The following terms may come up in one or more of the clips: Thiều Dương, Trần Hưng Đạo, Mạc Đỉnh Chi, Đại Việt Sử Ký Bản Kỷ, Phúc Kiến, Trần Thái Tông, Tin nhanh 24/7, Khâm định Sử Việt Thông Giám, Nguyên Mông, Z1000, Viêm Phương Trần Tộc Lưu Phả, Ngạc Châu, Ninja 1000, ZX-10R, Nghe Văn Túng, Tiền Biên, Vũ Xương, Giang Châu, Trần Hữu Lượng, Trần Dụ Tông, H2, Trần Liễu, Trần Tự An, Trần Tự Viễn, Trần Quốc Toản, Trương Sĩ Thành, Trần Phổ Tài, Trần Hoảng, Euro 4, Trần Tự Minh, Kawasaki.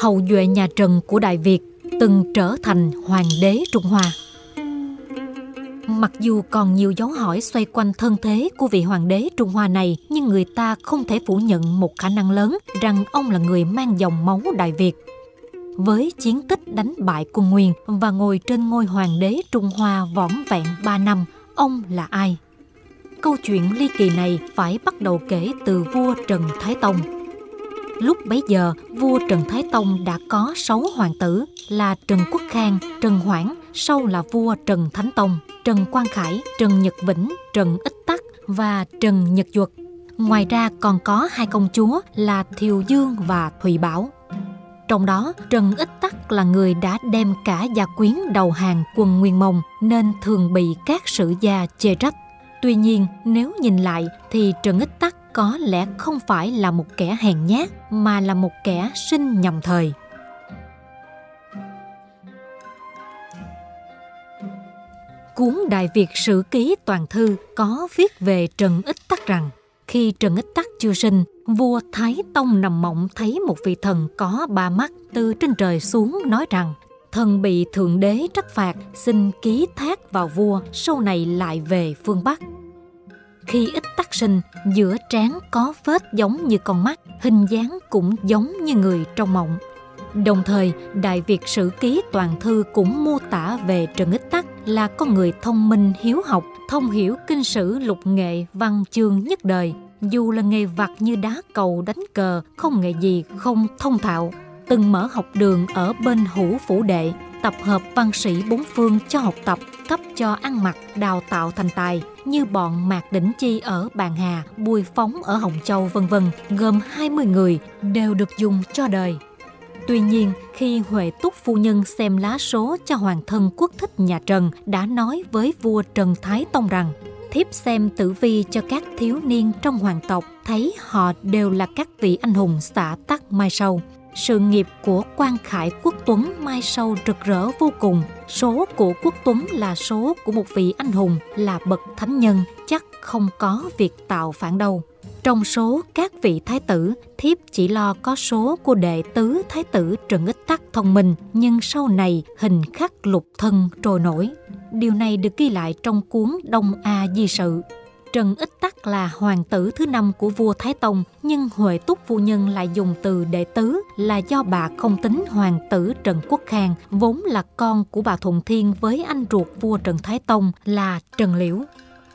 hậu duệ nhà Trần của Đại Việt từng trở thành hoàng đế Trung Hoa. Mặc dù còn nhiều dấu hỏi xoay quanh thân thế của vị hoàng đế Trung Hoa này, nhưng người ta không thể phủ nhận một khả năng lớn rằng ông là người mang dòng máu Đại Việt. Với chiến tích đánh bại quân Nguyên và ngồi trên ngôi hoàng đế Trung Hoa vỏn vẹn 3 năm, ông là ai? Câu chuyện ly kỳ này phải bắt đầu kể từ vua Trần Thái Tông. Lúc bấy giờ, vua Trần Thái Tông đã có 6 hoàng tử là Trần Quốc Khang, Trần Hoảng, sau là vua Trần Thánh Tông, Trần Quang Khải, Trần Nhật Vĩnh, Trần Ích Tắc và Trần Nhật Duật. Ngoài ra còn có 2 công chúa là Thiều Dương và Thụy Bảo. Trong đó, Trần Ích Tắc là người đã đem cả gia quyến đầu hàng quân Nguyên Mông nên thường bị các sử gia chê trách. Tuy nhiên, nếu nhìn lại thì Trần Ích Tắc có lẽ không phải là một kẻ hèn nhát mà là một kẻ sinh nhầm thời. Cuốn Đại Việt Sử Ký Toàn Thư có viết về Trần Ích Tắc rằng khi Trần Ích Tắc chưa sinh, vua Thái Tông nằm mộng thấy một vị thần có 3 mắt từ trên trời xuống nói rằng thần bị Thượng Đế trách phạt, xin ký thác vào vua, sau này lại về phương Bắc. Khi Ích Tắc sinh, giữa trán có vết giống như con mắt, hình dáng cũng giống như người trong mộng. Đồng thời, Đại Việt Sử Ký Toàn Thư cũng mô tả về Trần Ích Tắc là con người thông minh hiếu học, thông hiểu kinh sử lục nghệ văn chương nhất đời. Dù là nghề vặt như đá cầu đánh cờ, không nghề gì không thông thạo. Từng mở học đường ở bên Hữu Phủ Đệ, tập hợp văn sĩ bốn phương cho học tập, cấp cho ăn mặc, đào tạo thành tài, như bọn Mạc Đỉnh Chi ở Bàn Hà, Bùi Phóng ở Hồng Châu v.v. gồm 20 người đều được dùng cho đời. Tuy nhiên, khi Huệ Túc Phu Nhân xem lá số cho hoàng thân quốc thích nhà Trần đã nói với vua Trần Thái Tông rằng thiếp xem tử vi cho các thiếu niên trong hoàng tộc, thấy họ đều là các vị anh hùng xã tắc mai sau. Sự nghiệp của Quang Khải Quốc Tuấn mai sau rực rỡ vô cùng. Số của Quốc Tuấn là số của một vị anh hùng, là bậc thánh nhân, chắc không có việc tạo phản đâu. Trong số các vị thái tử, thiếp chỉ lo có số của đệ tứ thái tử Trần Ích Tắc thông minh, nhưng sau này hình khắc lục thân trôi nổi. Điều này được ghi lại trong cuốn Đông A Di Sự. Trần Ích Tắc là hoàng tử thứ 5 của vua Thái Tông, nhưng Huệ Túc Phu Nhân lại dùng từ đệ tứ là do bà không tính hoàng tử Trần Quốc Khang, vốn là con của bà Thuận Thiên với anh ruột vua Trần Thái Tông là Trần Liễu.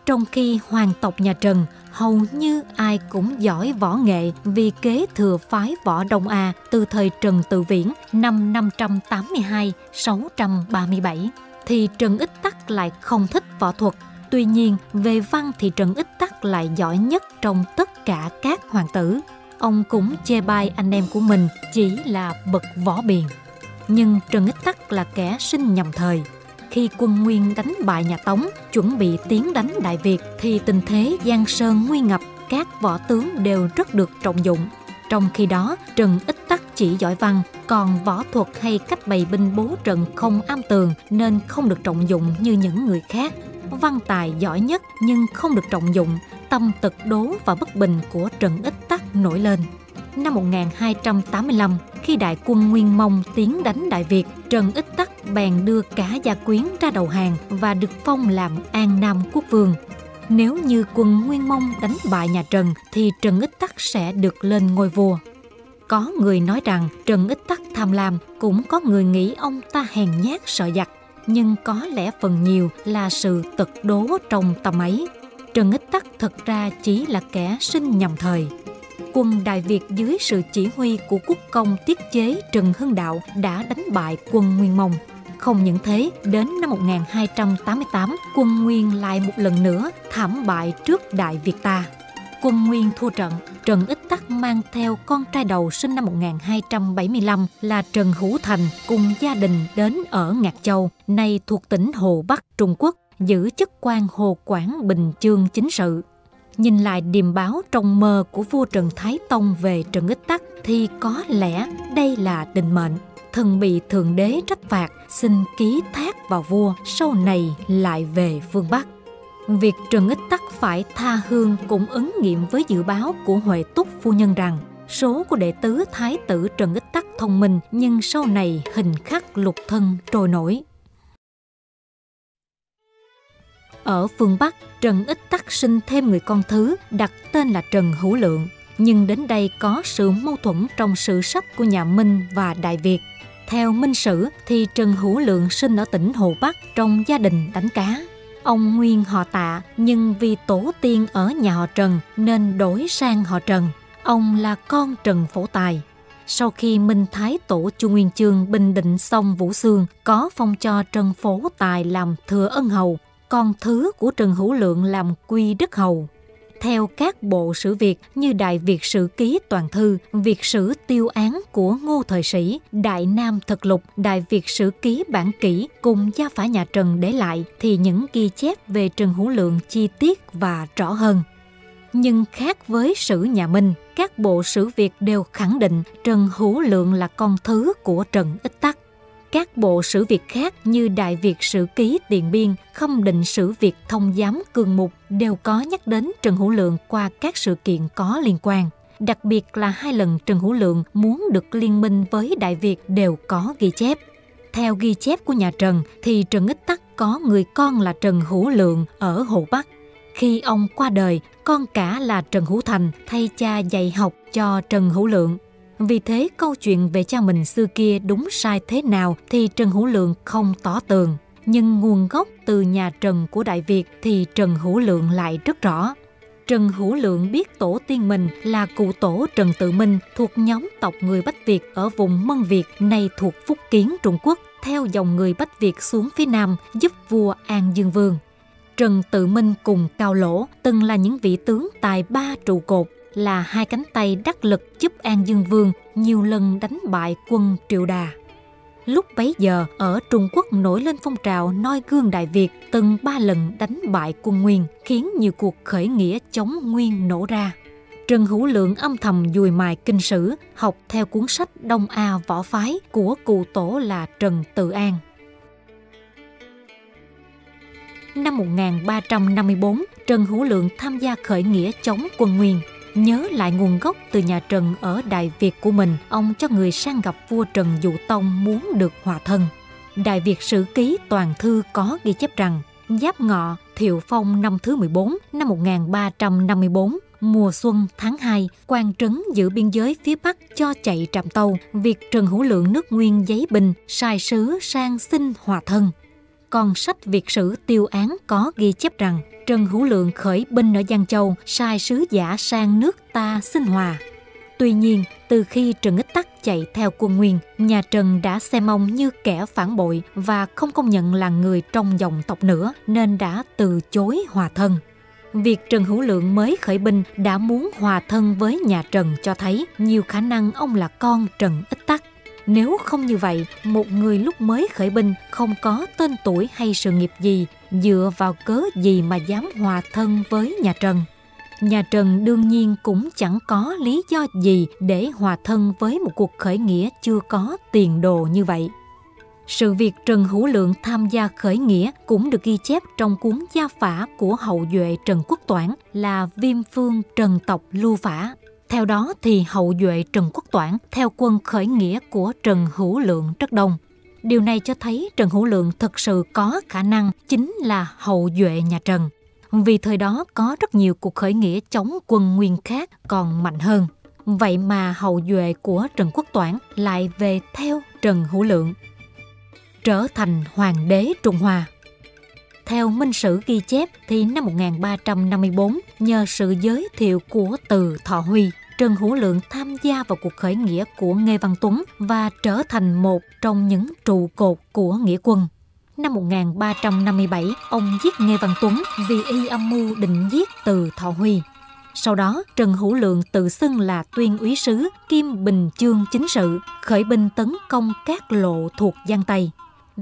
Trong khi hoàng tộc nhà Trần, hầu như ai cũng giỏi võ nghệ vì kế thừa phái võ Đông A từ thời Trần Tự Viễn năm 582-637, thì Trần Ích Tắc lại không thích võ thuật. Tuy nhiên, về văn thì Trần Ích Tắc lại giỏi nhất trong tất cả các hoàng tử. Ông cũng chê bai anh em của mình chỉ là bậc võ biền. Nhưng Trần Ích Tắc là kẻ sinh nhầm thời. Khi quân Nguyên đánh bại nhà Tống, chuẩn bị tiến đánh Đại Việt thì tình thế Giang Sơn nguy ngập, các võ tướng đều rất được trọng dụng. Trong khi đó, Trần Ích Tắc chỉ giỏi văn, còn võ thuật hay cách bày binh bố trận không am tường nên không được trọng dụng như những người khác. Văn tài giỏi nhất nhưng không được trọng dụng, tâm tật đố và bất bình của Trần Ích Tắc nổi lên. Năm 1285, khi đại quân Nguyên Mông tiến đánh Đại Việt, Trần Ích Tắc bèn đưa cả gia quyến ra đầu hàng và được phong làm An Nam Quốc Vương. Nếu như quân Nguyên Mông đánh bại nhà Trần thì Trần Ích Tắc sẽ được lên ngôi vua. Có người nói rằng Trần Ích Tắc tham lam, cũng có người nghĩ ông ta hèn nhát sợ giặc. Nhưng có lẽ phần nhiều là sự tật đố trong tâm ấy. Trần Ích Tắc thật ra chỉ là kẻ sinh nhầm thời. Quân Đại Việt dưới sự chỉ huy của quốc công tiết chế Trần Hưng Đạo đã đánh bại quân Nguyên Mông. Không những thế, đến năm 1288, quân Nguyên lại một lần nữa thảm bại trước Đại Việt ta. Quân Nguyên thua trận, Trần Ích Tắc mang theo con trai đầu sinh năm 1275 là Trần Hữu Thành cùng gia đình đến ở Ngạc Châu, nay thuộc tỉnh Hồ Bắc, Trung Quốc, giữ chức quan Hồ Quảng Bình Chương Chính sự. Nhìn lại điềm báo trong mơ của vua Trần Thái Tông về Trần Ích Tắc thì có lẽ đây là định mệnh. Thần bị Thượng Đế trách phạt, xin ký thác vào vua, sau này lại về phương Bắc. Việc Trần Ích Tắc phải tha hương cũng ứng nghiệm với dự báo của Huệ Túc Phu Nhân rằng số của đệ tứ thái tử Trần Ích Tắc thông minh, nhưng sau này hình khắc lục thân trôi nổi. Ở phương Bắc, Trần Ích Tắc sinh thêm người con thứ đặt tên là Trần Hữu Lượng, nhưng đến đây có sự mâu thuẫn trong sử sách của nhà Minh và Đại Việt. Theo Minh sử thì Trần Hữu Lượng sinh ở tỉnh Hồ Bắc trong gia đình đánh cá. Ông nguyên họ Tạ nhưng vì tổ tiên ở nhà họ Trần nên đổi sang họ Trần. Ông là con Trần Phổ Tài. Sau khi Minh Thái Tổ Chu Nguyên Chương bình định xong Vũ Xương, có phong cho Trần Phổ Tài làm Thừa Ân Hầu, con thứ của Trần Hữu Lượng làm Quy Đức Hầu. Theo các bộ sử Việt như Đại Việt Sử Ký Toàn Thư, Việt Sử Tiêu Án của Ngô Thời Sĩ, Đại Nam Thực Lục, Đại Việt Sử Ký Bản Kỷ cùng gia phả nhà Trần để lại, thì những ghi chép về Trần Hữu Lượng chi tiết và rõ hơn. Nhưng khác với sử nhà Minh, các bộ sử Việt đều khẳng định Trần Hữu Lượng là con thứ của Trần Ích Tắc. Các bộ sử Việt khác như Đại Việt Sử Ký Tiền Biên, Khâm Định Sử Việt Thông Giám Cường Mục đều có nhắc đến Trần Hữu Lượng qua các sự kiện có liên quan. Đặc biệt là hai lần Trần Hữu Lượng muốn được liên minh với Đại Việt đều có ghi chép. Theo ghi chép của nhà Trần thì Trần Ích Tắc có người con là Trần Hữu Lượng ở Hồ Bắc. Khi ông qua đời, con cả là Trần Hữu Thành thay cha dạy học cho Trần Hữu Lượng. Vì thế câu chuyện về cha mình xưa kia đúng sai thế nào thì Trần Hữu Lượng không tỏ tường. Nhưng nguồn gốc từ nhà Trần của Đại Việt thì Trần Hữu Lượng lại rất rõ. Trần Hữu Lượng biết tổ tiên mình là cụ tổ Trần Tự Minh thuộc nhóm tộc người Bách Việt ở vùng Mân Việt nay thuộc Phúc Kiến Trung Quốc, theo dòng người Bách Việt xuống phía Nam giúp vua An Dương Vương. Trần Tự Minh cùng Cao Lỗ từng là những vị tướng tài ba trụ cột, là hai cánh tay đắc lực giúp An Dương Vương nhiều lần đánh bại quân Triệu Đà. Lúc bấy giờ, ở Trung Quốc nổi lên phong trào noi gương Đại Việt từng ba lần đánh bại quân Nguyên, khiến nhiều cuộc khởi nghĩa chống Nguyên nổ ra. Trần Hữu Lượng âm thầm dùi mài kinh sử, học theo cuốn sách Đông A Võ Phái của cụ tổ là Trần Tự An. Năm 1354, Trần Hữu Lượng tham gia khởi nghĩa chống quân Nguyên. Nhớ lại nguồn gốc từ nhà Trần ở Đại Việt của mình, ông cho người sang gặp vua Trần Dụ Tông muốn được hòa thân. Đại Việt Sử Ký Toàn Thư có ghi chép rằng, Giáp Ngọ, Thiệu Phong năm thứ 14, năm 1354, mùa xuân tháng 2, quan trấn giữ biên giới phía Bắc cho chạy Trạm Tâu, việc Trần Hữu Lượng nước Nguyên giấy binh, sai sứ sang xin hòa thân. Còn sách Việt Sử Tiêu Án có ghi chép rằng, Trần Hữu Lượng khởi binh ở Giang Châu, sai sứ giả sang nước ta xin hòa. Tuy nhiên, từ khi Trần Ích Tắc chạy theo quân Nguyên, nhà Trần đã xem ông như kẻ phản bội và không công nhận là người trong dòng tộc nữa, nên đã từ chối hòa thân. Việc Trần Hữu Lượng mới khởi binh đã muốn hòa thân với nhà Trần cho thấy nhiều khả năng ông là con Trần Ích Tắc. Nếu không như vậy, một người lúc mới khởi binh không có tên tuổi hay sự nghiệp gì, dựa vào cớ gì mà dám hòa thân với nhà Trần? Nhà Trần đương nhiên cũng chẳng có lý do gì để hòa thân với một cuộc khởi nghĩa chưa có tiền đồ như vậy. Sự việc Trần Hữu Lượng tham gia khởi nghĩa cũng được ghi chép trong cuốn gia phả của hậu duệ Trần Quốc Toản là Viêm Phương Trần Tộc Lưu Phả. Theo đó thì hậu duệ Trần Quốc Toản theo quân khởi nghĩa của Trần Hữu Lượng rất đông. Điều này cho thấy Trần Hữu Lượng thực sự có khả năng chính là hậu duệ nhà Trần. Vì thời đó có rất nhiều cuộc khởi nghĩa chống quân Nguyên khác còn mạnh hơn. Vậy mà hậu duệ của Trần Quốc Toản lại về theo Trần Hữu Lượng, trở thành hoàng đế Trung Hoa. Theo Minh sử ghi chép thì năm 1354, nhờ sự giới thiệu của Từ Thọ Huy, Trần Hữu Lượng tham gia vào cuộc khởi nghĩa của Nghe Văn Túng và trở thành một trong những trụ cột của nghĩa quân. Năm 1357, ông giết Nghe Văn Túng vì y âm mưu định giết Từ Thọ Huy. Sau đó, Trần Hữu Lượng tự xưng là Tuyên úy sứ kiêm Bình Chương chính sự, khởi binh tấn công các lộ thuộc Giang Tây.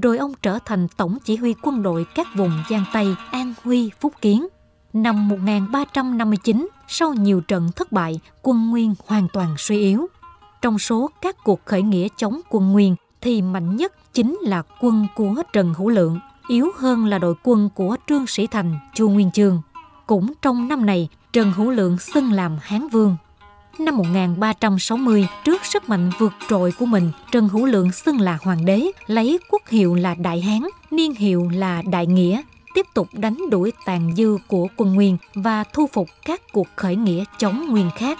Rồi ông trở thành tổng chỉ huy quân đội các vùng Giang Tây, An Huy, Phúc Kiến. Năm 1359, sau nhiều trận thất bại, quân Nguyên hoàn toàn suy yếu. Trong số các cuộc khởi nghĩa chống quân Nguyên thì mạnh nhất chính là quân của Trần Hữu Lượng, yếu hơn là đội quân của Trương Sĩ Thành, Chu Nguyên Chương. Cũng trong năm này, Trần Hữu Lượng xưng làm Hán Vương. năm 1360, trước sức mạnh vượt trội của mình, Trần Hữu Lượng xưng là hoàng đế, lấy quốc hiệu là Đại Hán, niên hiệu là Đại Nghĩa, tiếp tục đánh đuổi tàn dư của quân Nguyên và thu phục các cuộc khởi nghĩa chống Nguyên khác.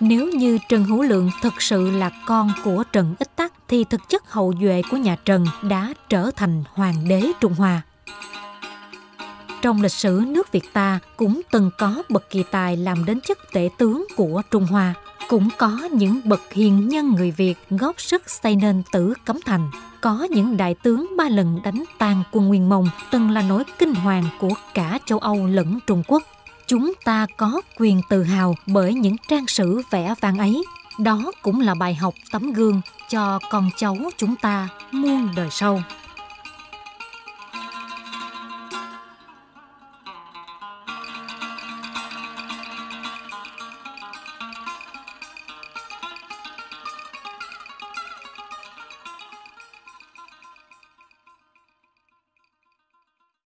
Nếu như Trần Hữu Lượng thực sự là con của Trần Ích Tắc, thì thực chất hậu duệ của nhà Trần đã trở thành hoàng đế Trung Hoa. Trong lịch sử nước Việt ta cũng từng có bậc kỳ tài làm đến chức tể tướng của Trung Hoa, cũng có những bậc hiền nhân người Việt góp sức xây nên Tử Cấm Thành, có những đại tướng 3 lần đánh tan quân Nguyên Mông, từng là nỗi kinh hoàng của cả châu Âu lẫn Trung Quốc. Chúng ta có quyền tự hào bởi những trang sử vẻ vang ấy. Đó cũng là bài học tấm gương cho con cháu chúng ta muôn đời sau.